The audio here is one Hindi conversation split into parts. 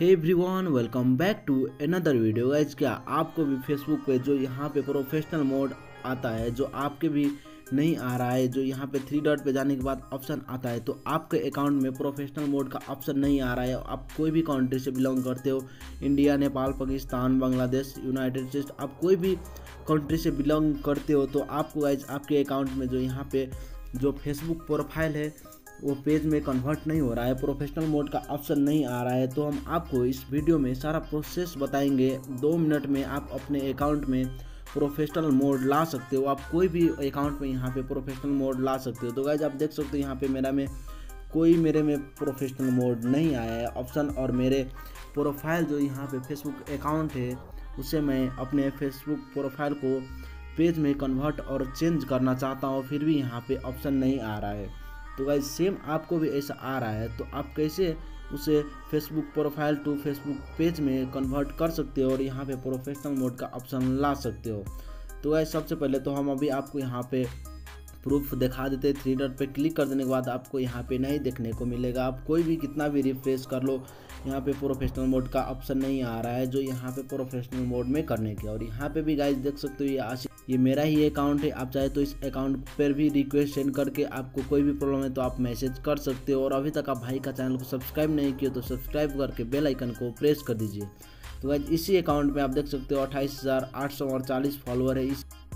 Hey everyone, welcome back to another video. Guys, क्या आपको भी फेसबुक पे जो यहाँ पे प्रोफेशनल मोड आता है, जो आपके भी नहीं आ रहा है, जो यहाँ पे थ्री डॉट पे जाने के बाद ऑप्शन आता है, तो आपके अकाउंट में प्रोफेशनल मोड का ऑप्शन नहीं आ रहा है। आप कोई भी कंट्री से बिलोंग करते हो, India, Nepal, Pakistan, Bangladesh, United States, आप कोई भी कंट्री से बिलोंग करते हो, तो आपको गाइस आपके अकाउंट में जो यहाँ पे जो फेसबुक प्रोफाइल है वो पेज में कन्वर्ट नहीं हो रहा है, प्रोफेशनल मोड का ऑप्शन नहीं आ रहा है। तो हम आपको इस वीडियो में सारा प्रोसेस बताएंगे। 2 मिनट में आप अपने अकाउंट में प्रोफेशनल मोड ला सकते हो। आप कोई भी अकाउंट में यहाँ पे प्रोफेशनल मोड ला सकते हो। तो गाइज, आप देख सकते हो यहाँ पे मेरे में प्रोफेशनल मोड नहीं आया है ऑप्शन, और मेरे प्रोफाइल जो यहाँ पे फेसबुक अकाउंट है उसे मैं अपने फेसबुक प्रोफाइल को पेज में कन्वर्ट और चेंज करना चाहता हूँ, फिर भी यहाँ पे ऑप्शन नहीं आ रहा है। तो गाइज, सेम आपको भी ऐसा आ रहा है, तो आप कैसे उसे Facebook profile to Facebook page में कन्वर्ट कर सकते हो और यहाँ पे प्रोफेशनल मोड का ऑप्शन ला सकते हो। तो गाइज, सबसे पहले तो हम अभी आपको यहाँ पे प्रूफ दिखा देते हैं। 3 डॉट पे क्लिक कर देने के बाद आपको यहाँ पे नहीं देखने को मिलेगा। आप कोई भी कितना भी रिफ्रेश कर लो, यहाँ पे प्रोफेशनल मोड का ऑप्शन नहीं आ रहा है, जो यहाँ पे प्रोफेशनल मोड में करने के। और यहाँ पे भी गाइज देख सकते हो ये मेरा ही अकाउंट है। आप चाहे तो इस अकाउंट पर भी रिक्वेस्ट सेंड करके आपको कोई भी प्रॉब्लम है तो आप मैसेज कर सकते हो। और अभी तक आप भाई का चैनल को सब्सक्राइब नहीं किया तो सब्सक्राइब करके बेल आइकन को प्रेस कर दीजिए। तो गाइज, इसी अकाउंट में आप देख सकते हो 28,840 फॉलोअर है।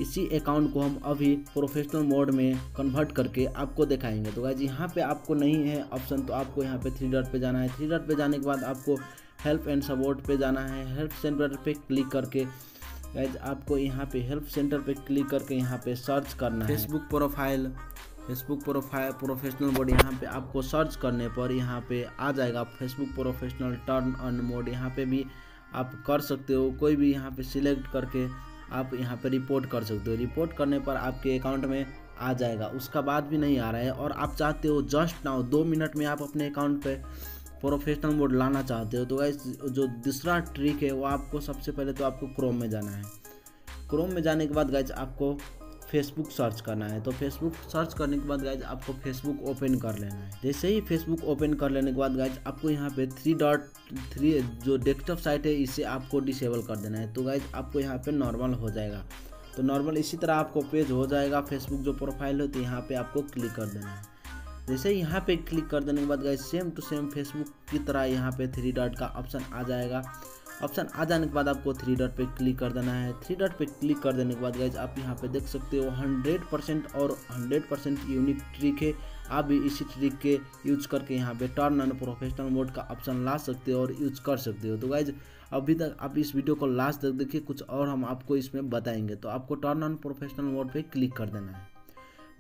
इसी अकाउंट को हम अभी प्रोफेशनल मोड में कन्वर्ट करके आपको दिखाएंगे। तो गाइज, यहाँ पे आपको नहीं है ऑप्शन, तो आपको यहाँ पे 3 डॉट पे जाना है। 3 डॉट पे जाने के बाद आपको हेल्प एंड सपोर्ट पे जाना है। हेल्प सेंटर पे क्लिक करके गाइज आपको यहाँ पे हेल्प सेंटर पे क्लिक करके यहाँ पे सर्च करना है फेसबुक प्रोफाइल प्रोफेशनल मोड। यहाँ पे आपको सर्च करने पर यहाँ पे आ जाएगा Facebook professional turn on mode. यहाँ पे भी आप कर सकते हो, कोई भी यहाँ पे सिलेक्ट करके आप यहाँ पे रिपोर्ट कर सकते हो। रिपोर्ट करने पर आपके अकाउंट में आ जाएगा, उसका बाद भी नहीं आ रहा है। और आप चाहते हो जस्ट नाउ 2 मिनट में आप अपने अकाउंट पे प्रोफेशनल मोड लाना चाहते हो, तो गाइस जो दूसरा ट्रिक है वो आपको सबसे पहले तो आपको क्रोम में जाना है। क्रोम में जाने के बाद गाइस आपको फेसबुक सर्च करना है। तो फेसबुक सर्च करने के बाद गाइस आपको फेसबुक ओपन कर लेना है। जैसे ही फेसबुक ओपन कर लेने के बाद गाइस आपको यहाँ पे 3.3 जो डेस्कटॉप साइट है इसे आपको डिसेबल कर देना है। तो गाइस आपको यहाँ पे नॉर्मल हो जाएगा। तो नॉर्मल इसी तरह आपको पेज हो जाएगा फेसबुक जो प्रोफाइल है, तो यहाँ पे आपको क्लिक कर देना है। जैसे यहाँ पे क्लिक कर देने के बाद guys same to same Facebook की तरह यहाँ पे 3 डॉट का ऑप्शन आ जाएगा। ऑप्शन आ जाने के बाद आपको 3 डॉट पे क्लिक कर देना है। 3 डॉट पे क्लिक कर देने के बाद गाइज आप यहाँ पे देख सकते हो 100% और 100% यूनिक ट्रिक है। आप भी इसी ट्रिक के यूज करके यहाँ पे टर्न ऑन प्रोफेशनल मोड का ऑप्शन ला सकते हो और यूज कर सकते हो। तो गाइज, अभी तक आप इस वीडियो को लास्ट तक देखिए, कुछ और हम आपको इसमें बताएंगे। तो आपको टर्न ऑन प्रोफेशनल मोड पर क्लिक कर देना है।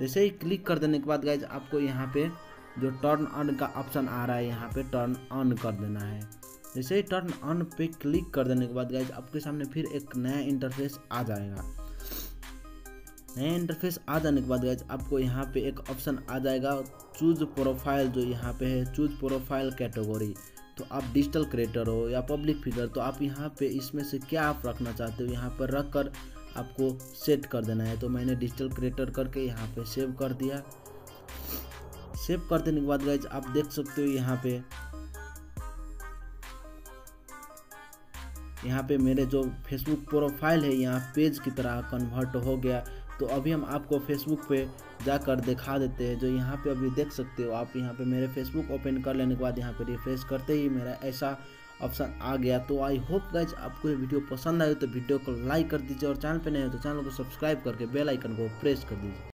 जैसे ही क्लिक कर देने के बाद गाइज आपको यहाँ पे जो टर्न ऑन का ऑप्शन आ रहा है यहाँ पे टर्न ऑन कर देना है। जैसे ही टर्न ऑन पे क्लिक कर देने के बाद गाइज आपके सामने फिर एक नया इंटरफेस आ जाएगा। नया इंटरफेस आ जाने के बाद गाइज आपको यहाँ पे एक ऑप्शन आ जाएगा चूज प्रोफाइल, जो यहाँ पे है चूज प्रोफाइल कैटेगरी। तो आप डिजिटल क्रिएटर हो या पब्लिक फिगर, तो आप यहाँ पे इसमें से क्या आप रखना चाहते हो यहाँ पर रख कर आपको सेट कर देना है। तो मैंने डिजिटल क्रिएटर करके यहाँ पे सेव कर दिया। सेव कर देने के बाद गाइज आप देख सकते हो यहाँ पे मेरे जो फेसबुक प्रोफाइल है यहाँ पेज की तरह कन्वर्ट हो गया। तो अभी हम आपको फेसबुक पे जाकर दिखा देते हैं। जो यहाँ पे अभी देख सकते हो आप यहाँ पे मेरे फेसबुक ओपन कर लेने के बाद यहाँ पे रिफ्रेश करते ही मेरा ऐसा ऑप्शन आ गया। तो आई होप गाइज आपको ये वीडियो पसंद आए तो वीडियो को लाइक कर दीजिए, और चैनल पे नए हो तो चैनल को सब्सक्राइब करके बेल आइकन को प्रेस कर दीजिए।